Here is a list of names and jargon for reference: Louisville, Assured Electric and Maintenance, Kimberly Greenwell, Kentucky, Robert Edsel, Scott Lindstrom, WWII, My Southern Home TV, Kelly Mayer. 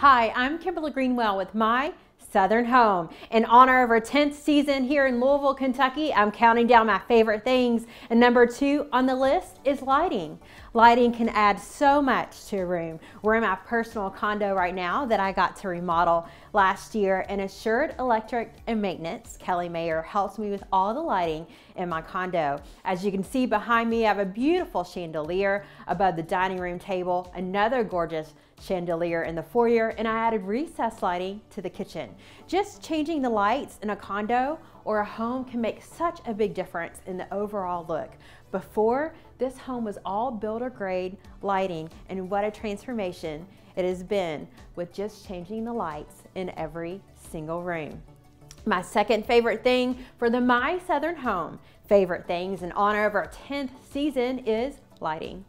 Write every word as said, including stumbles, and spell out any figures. Hi, I'm Kimberly Greenwell with My Southern Home. In honor of our tenth season here in Louisville, Kentucky, I'm counting down my favorite things, and number two on the list is lighting. Lighting can add so much to a room. We're in my personal condo right now that I got to remodel last year, and Assured Electric and Maintenance, Kelly Mayer, helps me with all the lighting in my condo. As you can see behind me, I have a beautiful chandelier above the dining room table, another gorgeous chandelier in the foyer, and I added recessed lighting to the kitchen. Just changing the lights in a condo or a home can make such a big difference in the overall look. Before, this home was all builder grade lighting, and what a transformation it has been with just changing the lights in every single room. My second favorite thing for the My Southern Home favorite things in honor of our tenth season is lighting.